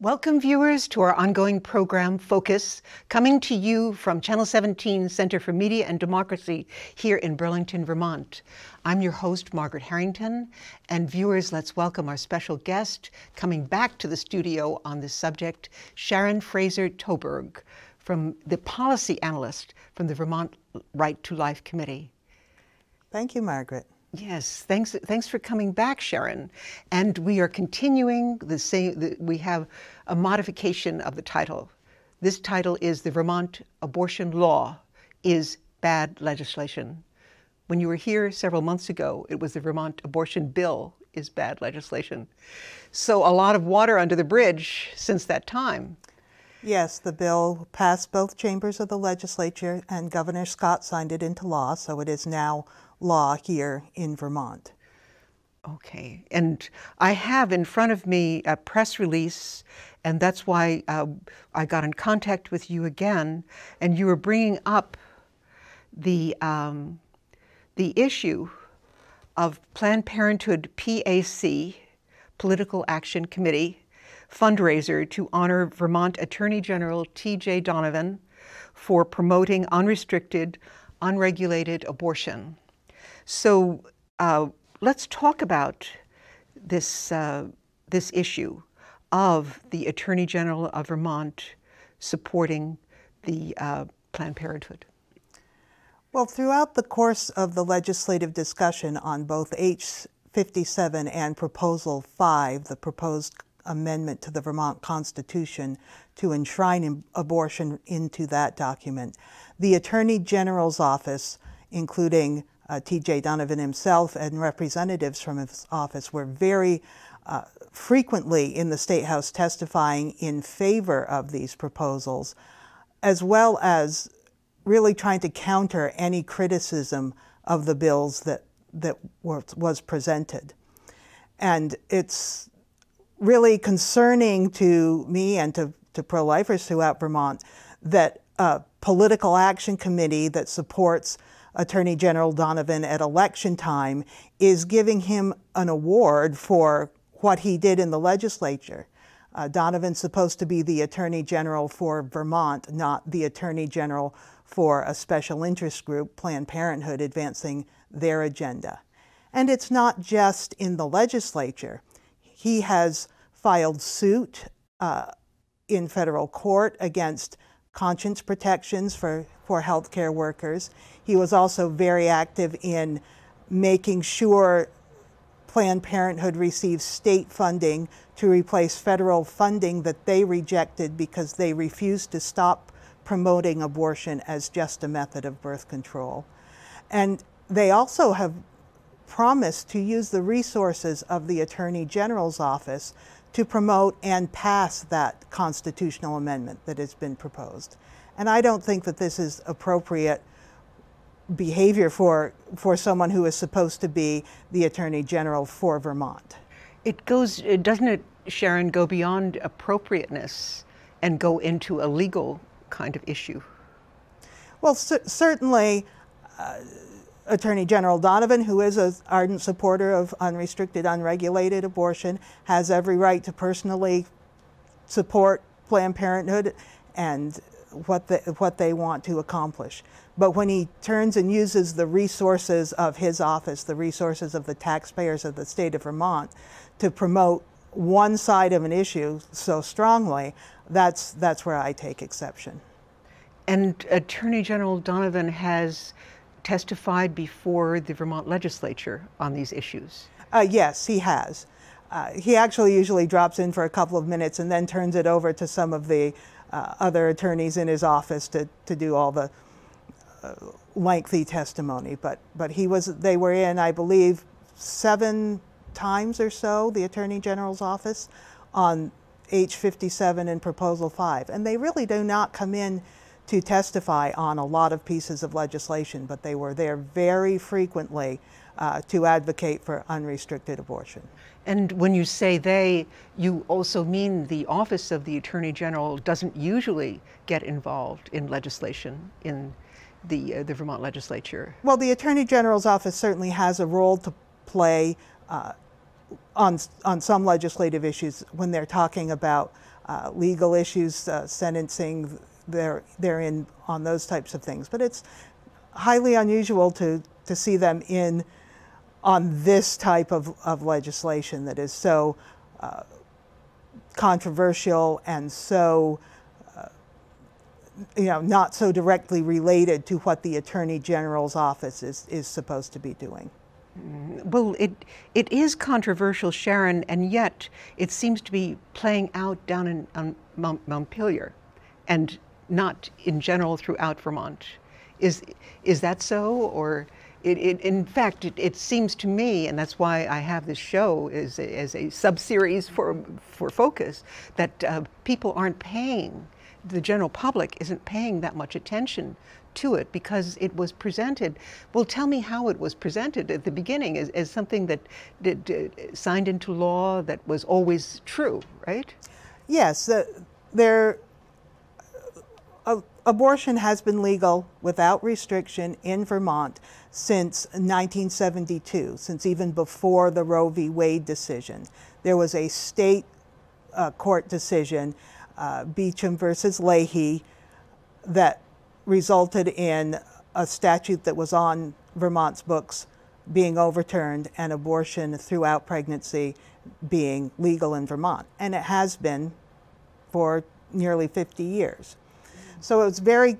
Welcome, viewers, to our ongoing program, Focus, coming to you from Channel 17 Center for Media and Democracy here in Burlington, Vermont. I'm your host, Margaret Harrington, and viewers, let's welcome our special guest coming back to the studio on this subject, Sharon Fraser-Toburg, from the policy analyst from the Vermont Right to Life Committee. Thank you, Margaret. Yes, thanks for coming back, Sharon. And we are continuing the same, we have a modification of the title. This title is The Vermont Abortion Law is Bad Legislation. When you were here several months ago, it was the Vermont Abortion Bill is Bad Legislation. So a lot of water under the bridge since that time. Yes, the bill passed both chambers of the legislature, and Governor Scott signed it into law, so it is now law here in Vermont. Okay, and I have in front of me a press release, and that's why I got in contact with you again, and you were bringing up the issue of Planned Parenthood PAC, Political Action Committee, fundraiser to honor Vermont Attorney General T.J. Donovan for promoting unrestricted, unregulated abortion. So let's talk about this, this issue of the Attorney General of Vermont supporting the Planned Parenthood. Well, throughout the course of the legislative discussion on both H57 and Proposal 5, the proposed amendment to the Vermont Constitution to enshrine abortion into that document, the Attorney General's office, including T.J. Donovan himself and representatives from his office, were very frequently in the State House testifying in favor of these proposals, as well as really trying to counter any criticism of the bills that was presented. And it's really concerning to me and to pro-lifers throughout Vermont that a political action committee that supports Attorney General Donovan at election time is giving him an award for what he did in the legislature. Donovan's supposed to be the Attorney General for Vermont, not the Attorney General for a special interest group, Planned Parenthood, advancing their agenda. And it's not just in the legislature. He has filed suit in federal court against conscience protections for healthcare workers. He was also very active in making sure Planned Parenthood receives state funding to replace federal funding that they rejected because they refused to stop promoting abortion as just a method of birth control. And they also have promised to use the resources of the Attorney General's office to promote and pass that constitutional amendment that has been proposed. And I don't think that this is appropriate behavior for someone who is supposed to be the Attorney General for Vermont. It goes, doesn't it, Sharon, go beyond appropriateness and go into a legal kind of issue? Well, certainly Attorney General Donovan, who is an ardent supporter of unrestricted, unregulated abortion, has every right to personally support Planned Parenthood and what they want to accomplish. But when he turns and uses the resources of his office, the resources of the taxpayers of the state of Vermont, to promote one side of an issue so strongly, that's where I take exception. And Attorney General Donovan has testified before the Vermont legislature on these issues. Yes, he has. He actually usually drops in for a couple of minutes and then turns it over to some of the other attorneys in his office to do all the lengthy testimony. But he was, they were in, I believe, 7 times or so, the Attorney General's office, on H57 and Proposal 5. And they really do not come in to testify on a lot of pieces of legislation, but they were there very frequently to advocate for unrestricted abortion. And when you say they, you also mean the Office of the Attorney General doesn't usually get involved in legislation in the Vermont legislature. Well, the Attorney General's office certainly has a role to play on some legislative issues when they're talking about legal issues, sentencing, they're in on those types of things. But it's highly unusual to see them in on this type of legislation that is so controversial and so you know, not so directly related to what the Attorney General's office is supposed to be doing. Well, it is controversial, Sharon, and yet it seems to be playing out down in Montpelier, and not in general throughout Vermont. Is that so, or in fact it seems to me, and that's why I have this show as a sub-series for Focus, that people aren't paying. The general public isn't paying that much attention to it because it was presented. Well, tell me how it was presented at the beginning as something that signed into law that was always true, right? Yes, abortion has been legal without restriction in Vermont since 1972, since even before the Roe v. Wade decision. There was a state court decision, Beacham versus Leahy, that resulted in a statute that was on Vermont's books being overturned and abortion throughout pregnancy being legal in Vermont. And it has been for nearly 50 years. So it was very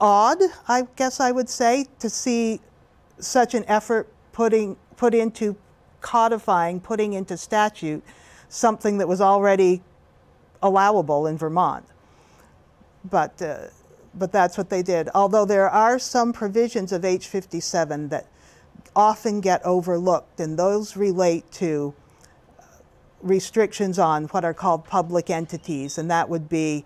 odd, I guess I would say, to see such an effort put into codifying, putting into statute something that was already allowable in Vermont. But that's what they did. Although there are some provisions of H57 that often get overlooked, and those relate to restrictions on what are called public entities, and that would be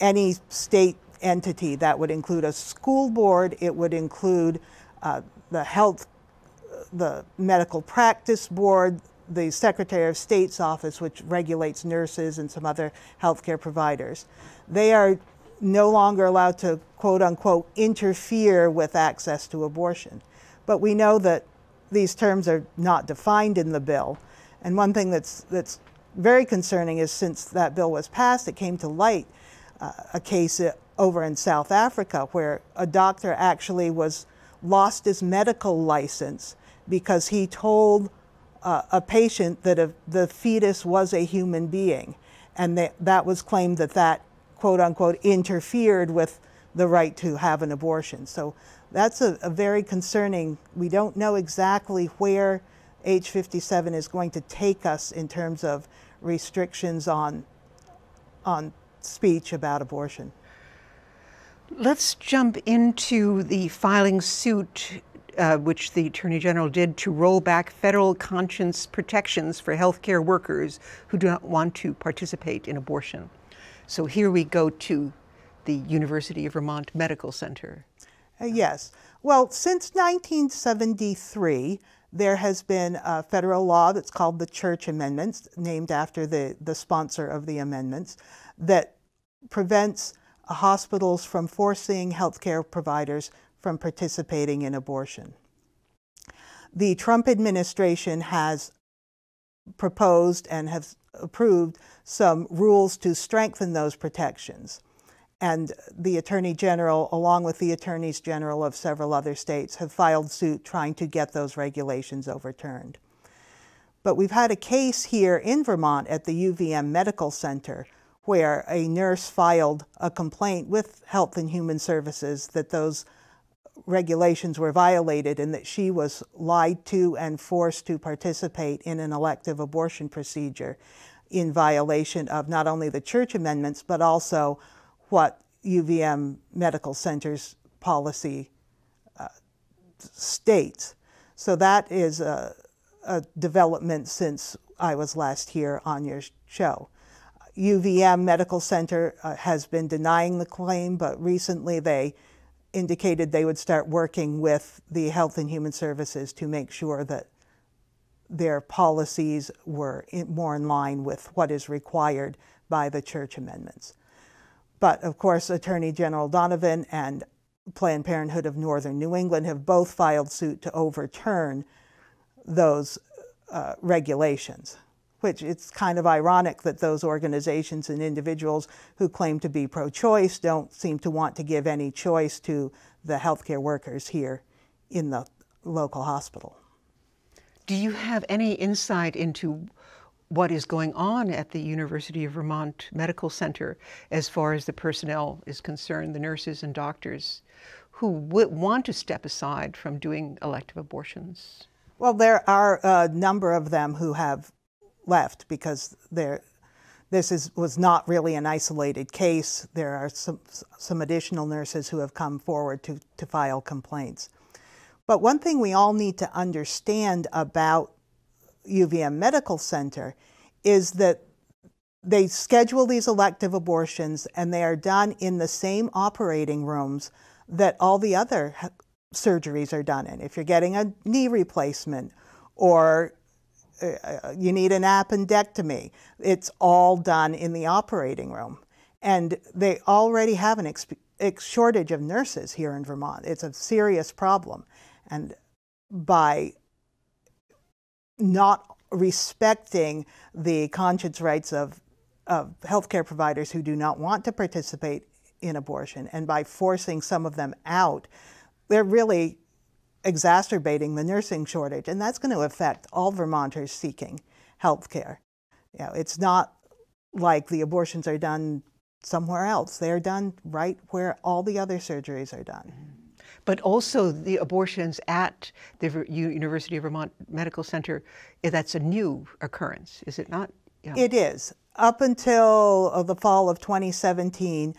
any state entity. That would include a school board, it would include the medical practice board, the Secretary of State's office, which regulates nurses and some other healthcare providers. They are no longer allowed to, quote unquote, interfere with access to abortion. But we know that these terms are not defined in the bill. And one thing that's very concerning is since that bill was passed, it came to light a case over in South Africa where a doctor actually lost his medical license because he told a patient that the fetus was a human being. And that was claimed that quote unquote interfered with the right to have an abortion. So that's a very concerning. We don't know exactly where H57 is going to take us in terms of restrictions on speech about abortion. Let's jump into the filing suit which the Attorney General did to roll back federal conscience protections for healthcare workers who do not want to participate in abortion. So here we go to the University of Vermont Medical Center. Yes. Well, since 1973, there has been a federal law that's called the Church Amendments, named after the sponsor of the amendments, that prevents hospitals from forcing healthcare providers from participating in abortion. The Trump administration has proposed and has approved some rules to strengthen those protections. And the Attorney General, along with the Attorneys General of several other states, have filed suit trying to get those regulations overturned. But we've had a case here in Vermont at the UVM Medical Center where a nurse filed a complaint with Health and Human Services that those regulations were violated and that she was lied to and forced to participate in an elective abortion procedure in violation of not only the Church Amendments, but also what UVM Medical Center's policy states. So that is a development since I was last here on your show. UVM Medical Center has been denying the claim, but recently they indicated they would start working with the Health and Human Services to make sure that their policies were more in line with what is required by the Church Amendments. But of course, Attorney General Donovan and Planned Parenthood of Northern New England have both filed suit to overturn those regulations. which it's kind of ironic that those organizations and individuals who claim to be pro-choice don't seem to want to give any choice to the healthcare workers here in the local hospital. Do you have any insight into what is going on at the University of Vermont Medical Center as far as the personnel is concerned, the nurses and doctors who would want to step aside from doing elective abortions? Well, there are a number of them who have left because this was not really an isolated case. There are some additional nurses who have come forward to file complaints. But one thing we all need to understand about UVM Medical Center is that they schedule these elective abortions and they are done in the same operating rooms that all the other surgeries are done in. If you're getting a knee replacement or you need an appendectomy, it's all done in the operating room. And they already have an shortage of nurses here in Vermont. It's a serious problem. And by not respecting the conscience rights of healthcare providers who do not want to participate in abortion, and by forcing some of them out, they're really exacerbating the nursing shortage, and that's going to affect all Vermonters seeking health care. You know, it's not like the abortions are done somewhere else. They are done right where all the other surgeries are done. But also the abortions at the University of Vermont Medical Center, that's a new occurrence, is it not? Yeah. It is. Up until the fall of 2017,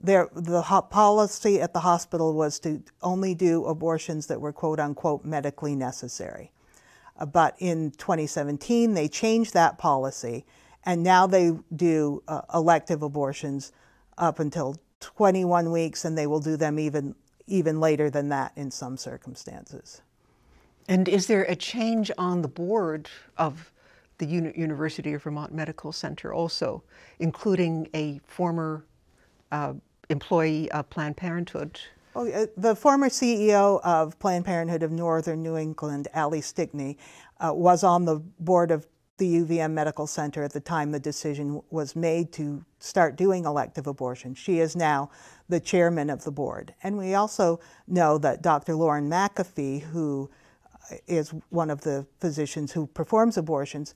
the policy at the hospital was to only do abortions that were quote-unquote medically necessary. But in 2017, they changed that policy, and now they do elective abortions up until 21 weeks, and they will do them even later than that in some circumstances. And is there a change on the board of the University of Vermont Medical Center also, including a former employee of Planned Parenthood? Well, the former CEO of Planned Parenthood of Northern New England, Allie Stickney, was on the board of the UVM Medical Center at the time the decision was made to start doing elective abortion. She is now the chairman of the board. And we also know that Dr. Lauren McAfee, who is one of the physicians who performs abortions,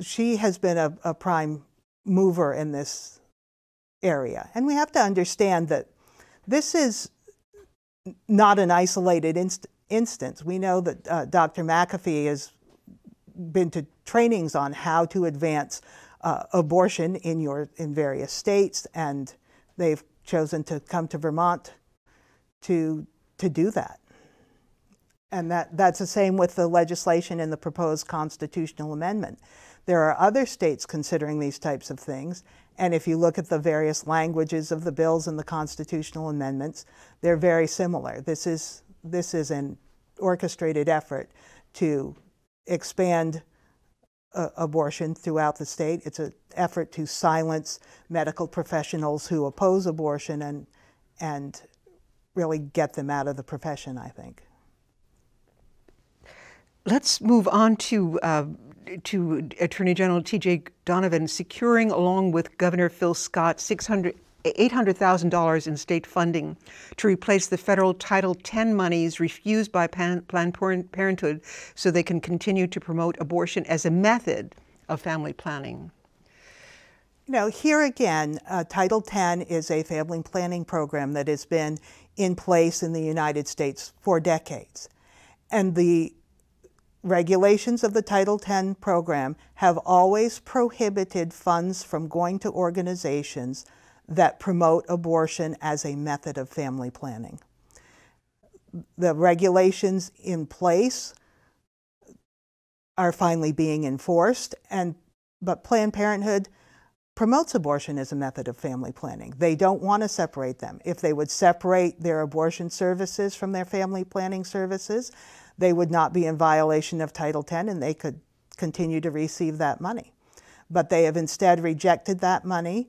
she has been a prime mover in this area. And we have to understand that this is not an isolated instance. We know that Dr. McAfee is been to trainings on how to advance abortion in various states, and they've chosen to come to Vermont to do that. And that's the same with the legislation in the proposed constitutional amendment. There are other states considering these types of things, and if you look at the various languages of the bills and the constitutional amendments, they're very similar. This is an orchestrated effort to expand abortion throughout the state. It's an effort to silence medical professionals who oppose abortion and really get them out of the profession, I think. Let's move on to Attorney General T.J. Donovan securing, along with Governor Phil Scott, $800,000 in state funding to replace the federal Title X monies refused by Planned Parenthood so they can continue to promote abortion as a method of family planning. You know, here again, Title X is a family planning program that has been in place in the United States for decades. And the regulations of the Title X program have always prohibited funds from going to organizations that promote abortion as a method of family planning. The regulations in place are finally being enforced, but Planned Parenthood promotes abortion as a method of family planning. They don't want to separate them. If they would separate their abortion services from their family planning services, they would not be in violation of Title X and they could continue to receive that money. But they have instead rejected that money,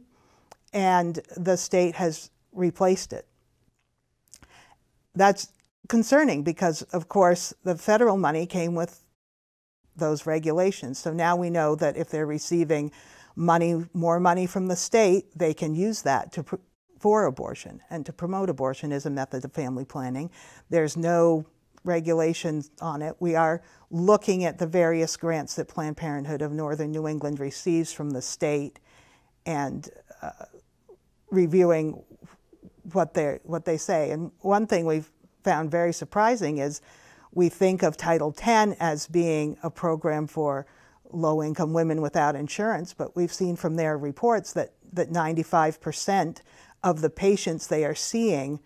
and the state has replaced it. That's concerning because, of course, the federal money came with those regulations. So now we know that if they're receiving money, more money from the state, they can use that to for abortion and to promote abortion as a method of family planning. There's no regulations on it. We are looking at the various grants that Planned Parenthood of Northern New England receives from the state and reviewing what they say. And one thing we've found very surprising is we think of Title X as being a program for low-income women without insurance, but we've seen from their reports that 95% of the patients they are seeing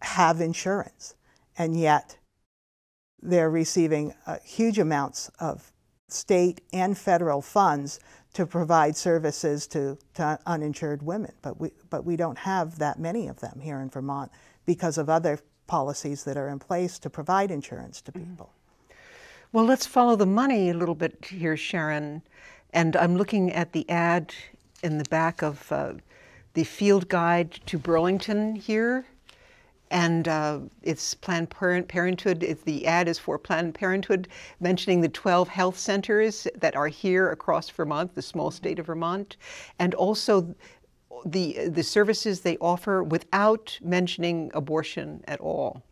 have insurance, and yet they're receiving huge amounts of state and federal funds to provide services to uninsured women. But we don't have that many of them here in Vermont because of other policies that are in place to provide insurance to people. Well, let's follow the money a little bit here, Sharon. And I'm looking at the ad in the back of the field guide to Burlington here. And it's Planned Parenthood. The ad is for Planned Parenthood, mentioning the 12 health centers that are here across Vermont, the small state of Vermont, and also the services they offer without mentioning abortion at all.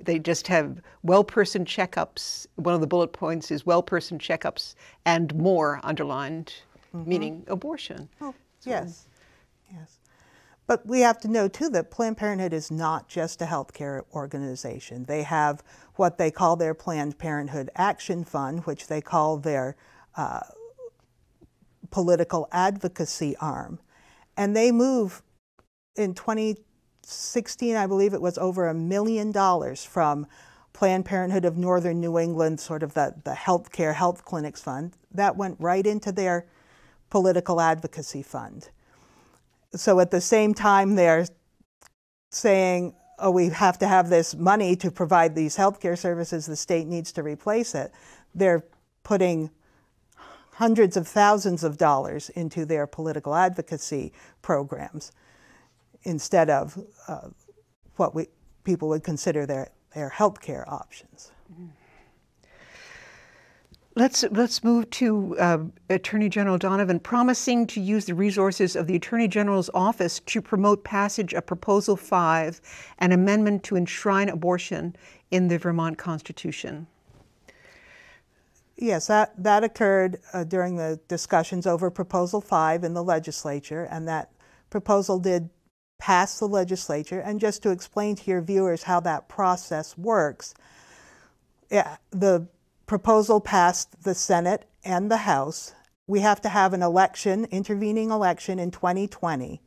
They just have well-person checkups. One of the bullet points is well-person checkups and more underlined, meaning abortion. Oh, so, yes, yes. But we have to know, too, that Planned Parenthood is not just a healthcare organization. They have what they call their Planned Parenthood Action Fund, which they call their political advocacy arm. And they move, in 2016, I believe it was, over $1 million from Planned Parenthood of Northern New England, sort of the healthcare, health clinics fund. That went right into their political advocacy fund. So at the same time, they're saying, oh, we have to have this money to provide these healthcare services. The state needs to replace it. They're putting hundreds of thousands of dollars into their political advocacy programs instead of what people would consider their healthcare options. Let's move to Attorney General Donovan promising to use the resources of the Attorney General's office to promote passage of Proposal 5, an amendment to enshrine abortion in the Vermont Constitution. Yes, that occurred during the discussions over Proposal 5 in the legislature, and that proposal did pass the legislature. And just to explain to your viewers how that process works, the proposal passed the Senate and the House. We have to have an election, intervening election in 2020,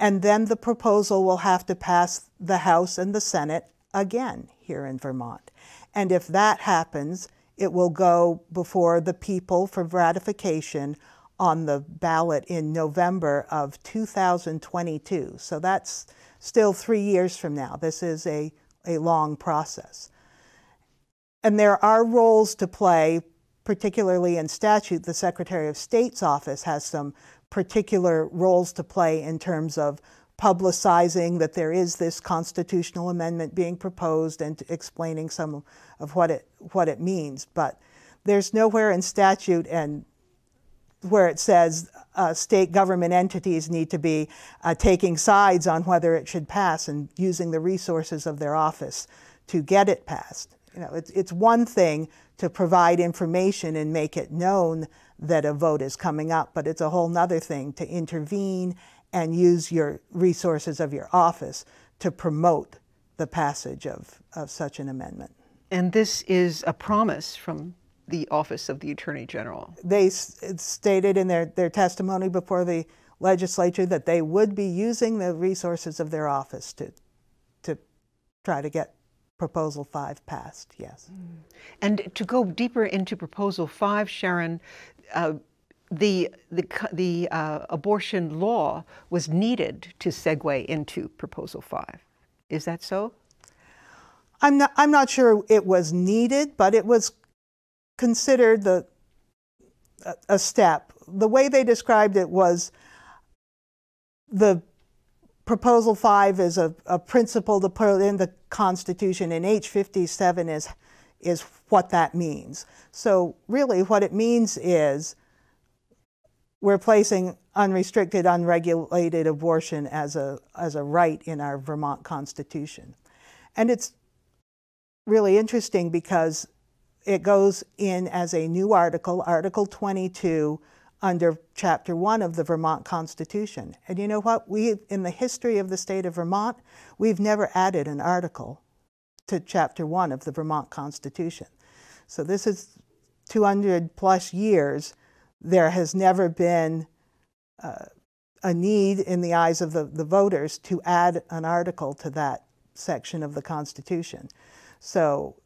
and then the proposal will have to pass the House and the Senate again here in Vermont. And if that happens, it will go before the people for ratification on the ballot in November of 2022. So that's still 3 years from now. This is a long process. And there are roles to play, particularly in statute. The Secretary of State's office has some particular roles to play in terms of publicizing that there is this constitutional amendment being proposed and explaining some of what it means. But there's nowhere in statute and where it says state government entities need to be taking sides on whether it should pass and using the resources of their office to get it passed. You know, it's one thing to provide information and make it known that a vote is coming up, but it's a whole nother thing to intervene and use your resources of your office to promote the passage of such an amendment. And this is a promise from the Office of the Attorney General. They stated in their testimony before the legislature that they would be using the resources of their office to try to get Proposal 5 passed, yes. And to go deeper into Proposal 5, Sharon, the abortion law was needed to segue into Proposal 5. Is that so? I'm not sure it was needed, but it was considered a step. The way they described it was the Proposal 5 is a principle to put in the Constitution, and H57 is what that means. So really what it means is we're placing unrestricted, unregulated abortion as a right in our Vermont Constitution. And it's really interesting because it goes in as a new article, Article 22, under Chapter 1 of the Vermont Constitution. And you know what? We, in the history of the state of Vermont, we've never added an article to Chapter 1 of the Vermont Constitution. So this is 200 plus years. There has never been a need in the eyes of the voters to add an article to that section of the Constitution. So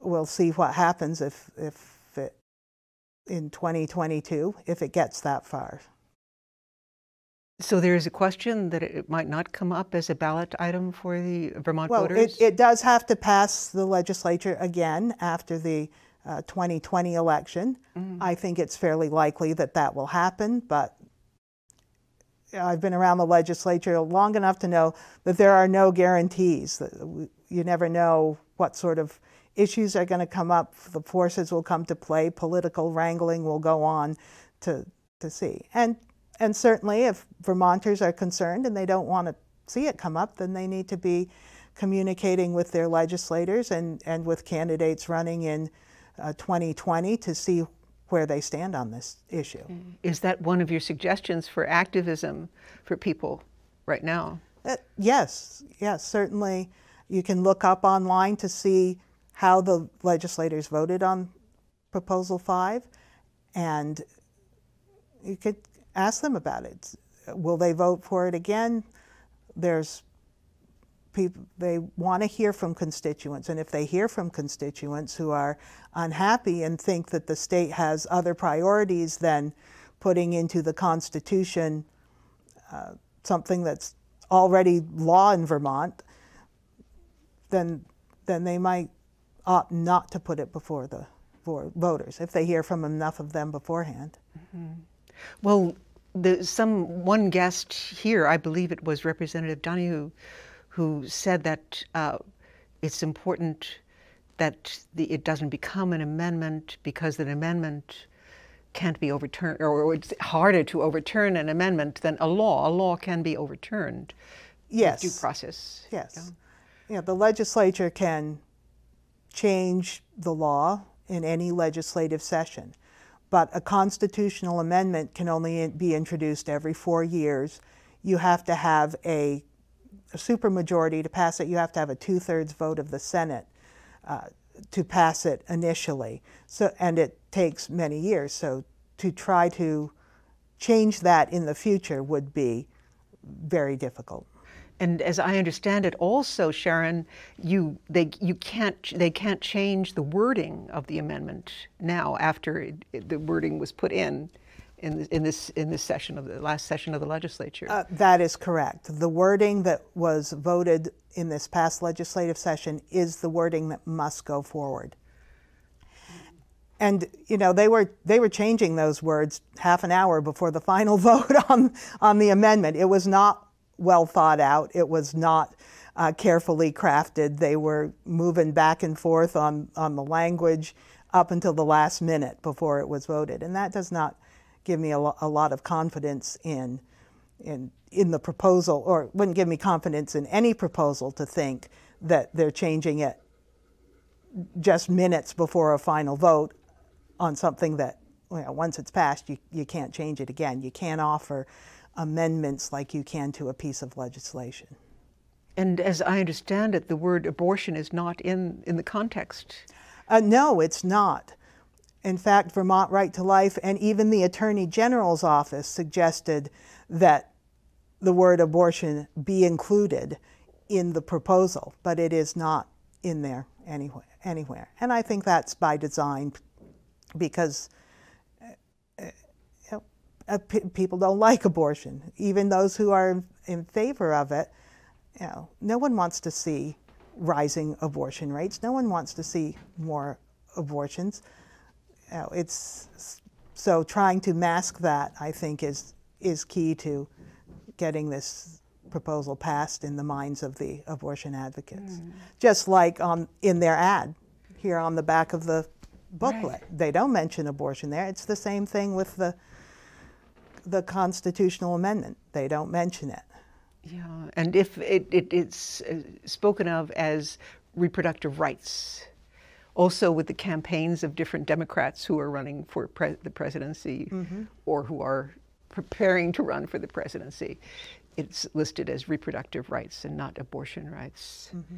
we'll see what happens if it, in 2022, if it gets that far. So there is a question that it might not come up as a ballot item for the Vermont voters? Well, it does have to pass the legislature again after the 2020 election. Mm-hmm. I think it's fairly likely that that will happen, but I've been around the legislature long enough to know that there are no guarantees. You never know what sort of issues are going to come up, the forces will come to play, political wrangling will go on to see. And certainly if Vermonters are concerned and they don't want to see it come up, then they need to be communicating with their legislators and with candidates running in 2020 to see where they stand on this issue. Is that one of your suggestions for activism for people right now? Yes, certainly. You can look up online to see how the legislators voted on Proposal 5, and you could ask them about it. Will they vote for it again? There's people, they want to hear from constituents, and if they hear from constituents who are unhappy and think that the state has other priorities than putting into the Constitution something that's already law in Vermont, then they might opt not to put it before the voters if they hear from enough of them beforehand. Mm-hmm. Well, one guest here, I believe it was Representative Donahue, who said that it's important that it doesn't become an amendment because an amendment can't be overturned, or it's harder to overturn an amendment than a law. A law can be overturned. Yes. With due process. Yes. Yeah, the legislature can change the law in any legislative session, but a constitutional amendment can only be introduced every 4 years. You have to have a supermajority to pass it. You have to have a two-thirds vote of the Senate to pass it initially. So, and it takes many years. So to try to change that in the future would be very difficult. And as I understand it, also, Sharon, they can't change the wording of the amendment now after the wording was put in this session of the last session of the legislature. That is correct. The wording that was voted in this past legislative session is the wording that must go forward. And you know, they were changing those words half an hour before the final vote on the amendment. It was not well thought out. It was not carefully crafted. They were moving back and forth on the language up until the last minute before it was voted. And that does not give me a lot of confidence in the proposal, or wouldn't give me confidence in any proposal to think that they're changing it just minutes before a final vote on something that, you know, once it's passed, you can't change it again. You can't offer amendments like you can to a piece of legislation. And as I understand it, the word abortion is not in the context. No, it's not. In fact, Vermont Right to Life and even the Attorney General's office suggested that the word abortion be included in the proposal, but it is not in there anywhere. And I think that's by design, because people don't like abortion. Even those who are in favor of it, you know, no one wants to see rising abortion rates. No one wants to see more abortions. You know, it's so trying to mask that, I think, is key to getting this proposal passed in the minds of the abortion advocates. Mm. Just like in their ad, here on the back of the booklet. Right. They don't mention abortion there. It's the same thing with the constitutional amendment. They don't mention it. Yeah, and if it's spoken of as reproductive rights, also with the campaigns of different Democrats who are running for the presidency, mm-hmm. or who are preparing to run for the presidency, it's listed as reproductive rights and not abortion rights. Mm-hmm.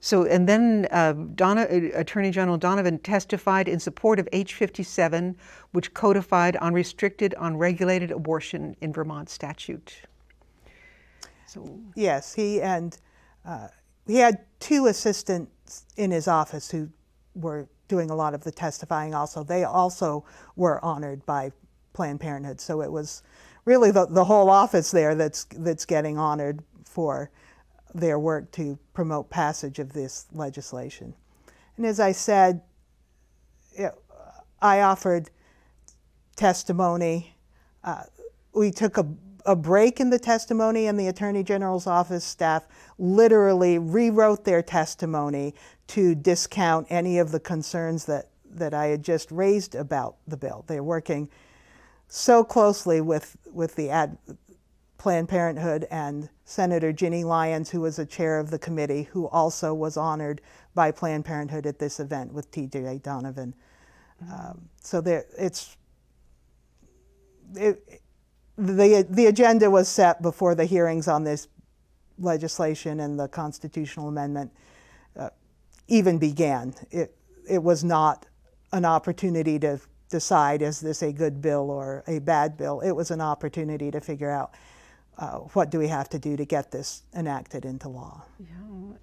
So, and then Attorney General Donovan testified in support of H57, which codified unrestricted, unregulated abortion in Vermont statute. So. Yes, he had two assistants in his office who were doing a lot of the testifying also. They also were honored by Planned Parenthood. So it was really the whole office there that's getting honored for their work to promote passage of this legislation. And as I said, I offered testimony. We took a break in the testimony, and the Attorney General's office staff literally rewrote their testimony to discount any of the concerns that I had just raised about the bill. They're working so closely with the Planned Parenthood and Senator Ginny Lyons, who was a chair of the committee, who also was honored by Planned Parenthood at this event with T.J. Donovan. Mm-hmm. So there, the agenda was set before the hearings on this legislation and the constitutional amendment even began. It was not an opportunity to decide, is this a good bill or a bad bill? It was an opportunity to figure out what do we have to do to get this enacted into law. Yeah.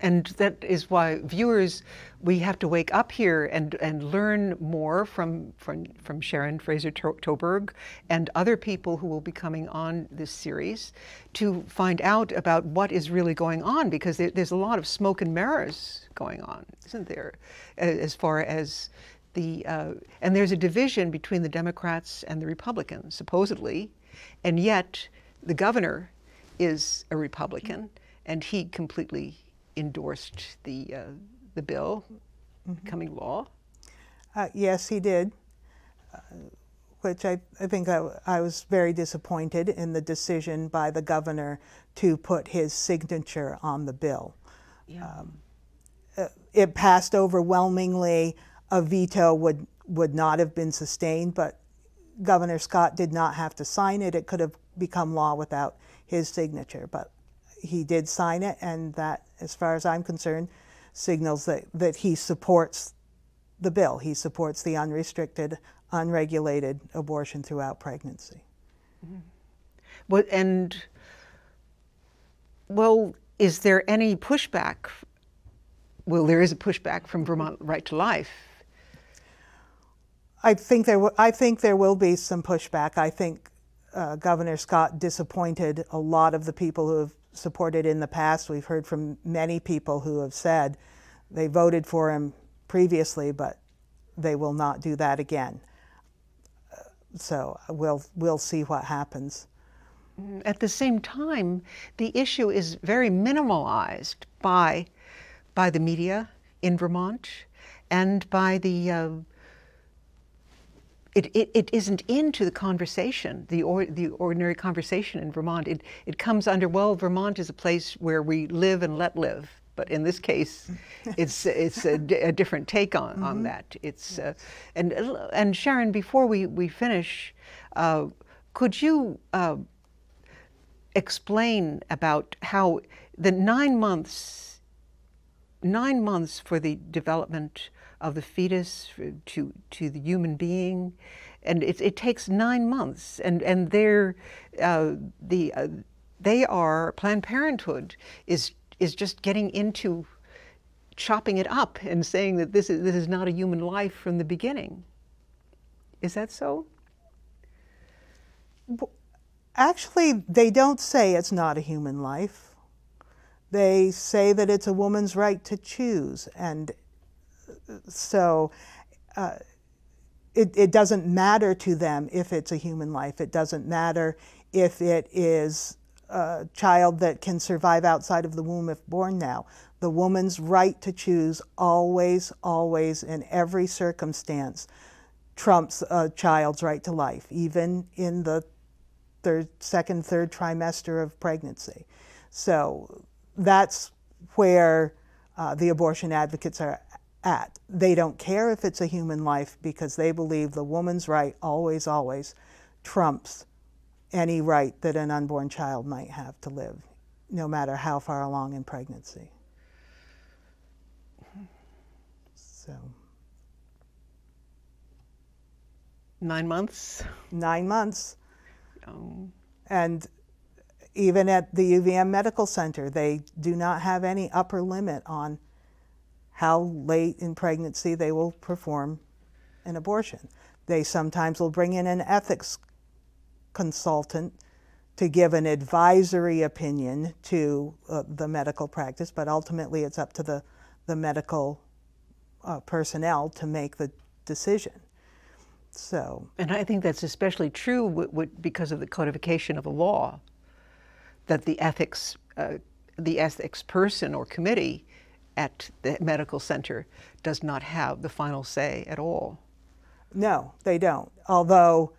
And that is why, viewers, we have to wake up here and learn more from Sharon Fraser-Toburg and other people who will be coming on this series to find out about what is really going on, because there's a lot of smoke and mirrors going on, isn't there, as far as the, and there's a division between the Democrats and the Republicans, supposedly, and yet the governor is a Republican, and he completely endorsed the bill, mm-hmm. becoming law. Yes, he did, which I think I was very disappointed in the decision by the governor to put his signature on the bill. Yeah. It passed overwhelmingly. A veto would not have been sustained, but Governor Scott did not have to sign it. It could have become law without his signature, but he did sign it, and that, as far as I'm concerned, signals that he supports the bill. He supports the unrestricted, unregulated abortion throughout pregnancy. Mm-hmm. Well, is there any pushback? Well, there is a pushback from Vermont Right to Life. I think there will be some pushback. I think Governor Scott disappointed a lot of the people who have supported in the past. We've heard from many people who have said they voted for him previously, but they will not do that again. So we'll see what happens. At the same time, the issue is very minimalized by the media in Vermont, and by the it isn't into the conversation, the ordinary conversation in Vermont. It comes under, well, Vermont is a place where we live and let live, but in this case, it's a different take on, mm-hmm. on that. It's yes. And Sharon, before we finish, could you explain about how the 9 months for the development of the fetus to the human being, and it takes 9 months, and Planned Parenthood is just getting into chopping it up and saying that this is not a human life from the beginning. Is that so? Actually, they don't say it's not a human life. They say that it's a woman's right to choose, and so it doesn't matter to them if it's a human life. It doesn't matter if it is a child that can survive outside of the womb if born now. the woman's right to choose always, always, in every circumstance, trumps a child's right to life, even in the second, third trimester of pregnancy. So that's where the abortion advocates are at. They don't care if it's a human life because they believe the woman's right always, always trumps any right that an unborn child might have to live, no matter how far along in pregnancy. So 9 months? 9 months. And even at the UVM Medical Center, they do not have any upper limit on how late in pregnancy they will perform an abortion. They sometimes will bring in an ethics consultant to give an advisory opinion to the medical practice, but ultimately it's up to the medical personnel to make the decision. So, and I think that's especially true because of the codification of the law, that the ethics person or committee at the medical center does not have the final say at all. No, they don't. Although,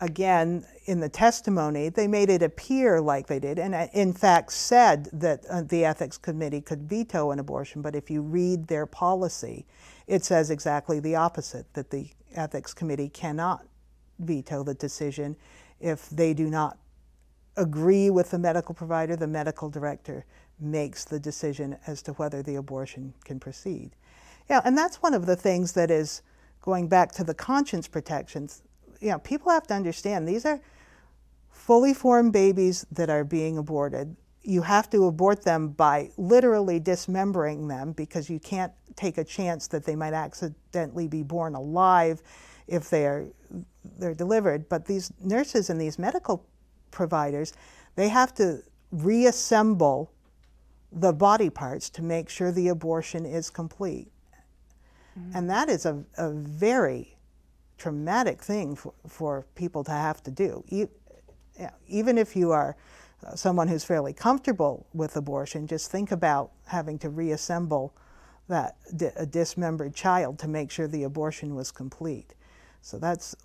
again, in the testimony, they made it appear like they did, and in fact said that the ethics committee could veto an abortion, but if you read their policy, it says exactly the opposite, that the ethics committee cannot veto the decision if they do not agree with the medical provider. The medical director makes the decision as to whether the abortion can proceed. Yeah, and that's one of the things that is going back to the conscience protections. You know, people have to understand these are fully formed babies that are being aborted. You have to abort them by literally dismembering them because you can't take a chance that they might accidentally be born alive if they're delivered. But these nurses and these medical providers, they have to reassemble the body parts to make sure the abortion is complete. Mm-hmm. And that is a very traumatic thing for people to have to do. Even if you are someone who's fairly comfortable with abortion, just think about having to reassemble that a dismembered child to make sure the abortion was complete. So that's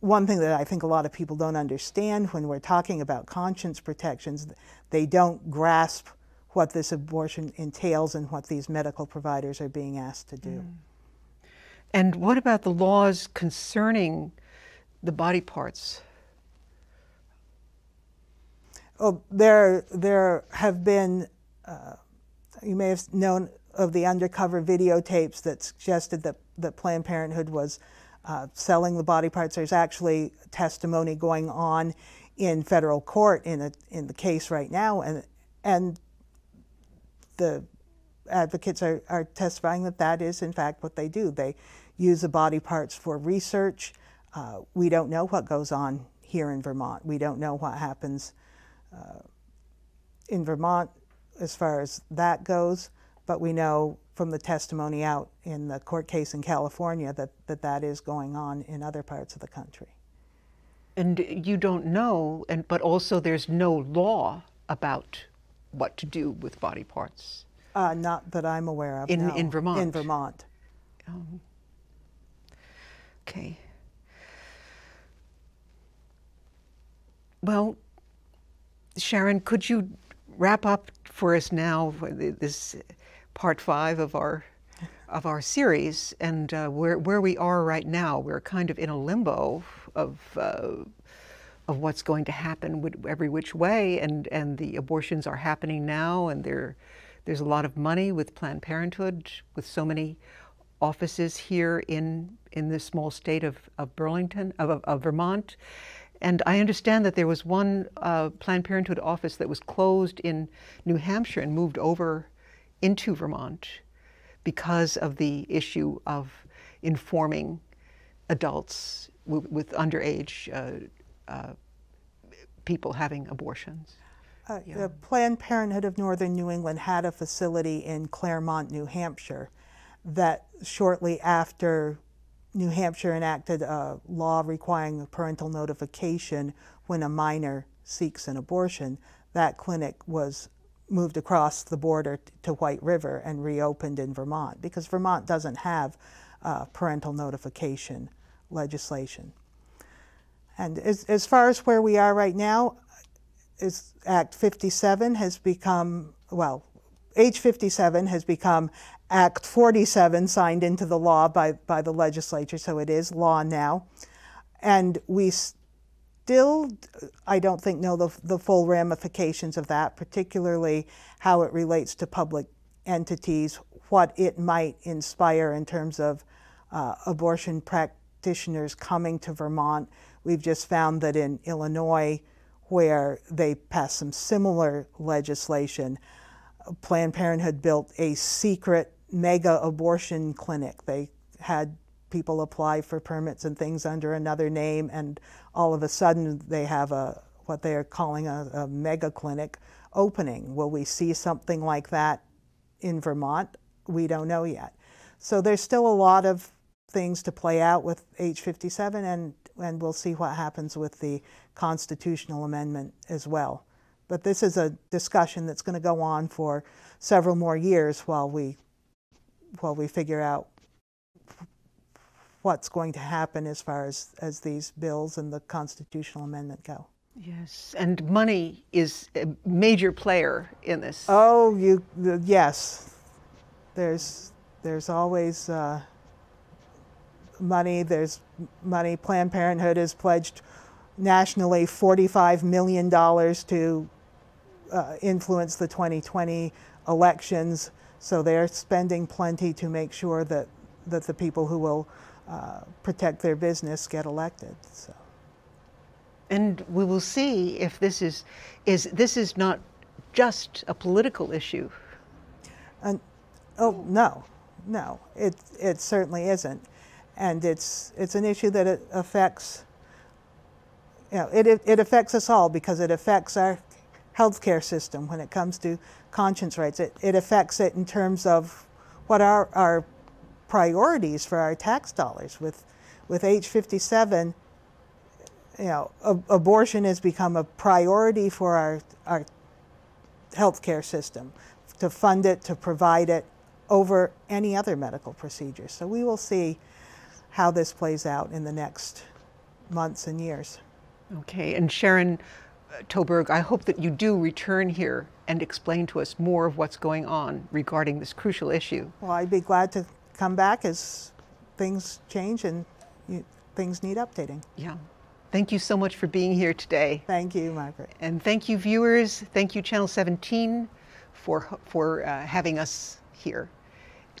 one thing that I think a lot of people don't understand when we're talking about conscience protections. They don't grasp what this abortion entails and what these medical providers are being asked to do. Mm. And what about the laws concerning the body parts? Oh, there have been, you may have known of the undercover videotapes that suggested that Planned Parenthood was selling the body parts. There's actually testimony going on in federal court in the case right now, and the advocates are testifying that that is in fact what they do. They use the body parts for research. We don't know what goes on here in Vermont. We don't know what happens in Vermont as far as that goes, but we know from the testimony out in the court case in California that is going on in other parts of the country. And you don't know, but also there's no law about what to do with body parts. Not that I'm aware of, no. In Vermont? In Vermont. Okay. Well, Sharon, could you wrap up for us now this part 5 of our series, and where we are right now? We're kind of in a limbo of what's going to happen every which way, and the abortions are happening now, and there's a lot of money with Planned Parenthood, with so many offices here in this small state of Vermont. And I understand that there was one Planned Parenthood office that was closed in New Hampshire and moved over into Vermont because of the issue of informing adults with underage people having abortions. Yeah. The Planned Parenthood of Northern New England had a facility in Claremont, New Hampshire, that shortly after New Hampshire enacted a law requiring parental notification when a minor seeks an abortion, that clinic was moved across the border to White River and reopened in Vermont, because Vermont doesn't have parental notification legislation. And as far as where we are right now, is Act 57 has become, well, H57 has become Act 47, signed into the law by the legislature, so it is law now. And we still, I don't think, know the full ramifications of that, particularly how it relates to public entities, what it might inspire in terms of abortion practitioners coming to Vermont. We've just found that in Illinois, where they passed some similar legislation, Planned Parenthood built a secret mega abortion clinic. They had people apply for permits and things under another name, and all of a sudden they have a what they are calling a mega clinic opening. Will we see something like that in Vermont? We don't know yet. So there's still a lot of things to play out with H57, and we'll see what happens with the constitutional amendment as well. But this is a discussion that's going to go on for several more years while we figure out what's going to happen as far as these bills and the constitutional amendment go. Yes, and money is a major player in this. Oh, yes. There's always money. There's money. Planned Parenthood has pledged nationally $45 million to influence the 2020 elections, so they're spending plenty to make sure that the people who will protect their business get elected. So, and we will see if this is not just a political issue. And oh no, no, it certainly isn't, and it's an issue that it affects. You know, it affects us all, because it affects our healthcare system when it comes to conscience rights. It affects it in terms of what are our priorities for our tax dollars. With H57, you know, abortion has become a priority for our healthcare system, to fund it, to provide it over any other medical procedure. So we will see how this plays out in the next months and years. Okay, and Sharon Toburg, I hope that you do return here and explain to us more of what's going on regarding this crucial issue. Well, I'd be glad to come back as things change and things need updating. Yeah. Thank you so much for being here today. Thank you, Margaret. And thank you, viewers. Thank you, Channel 17, for having us here.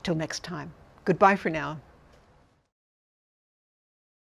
Till next time. Goodbye for now.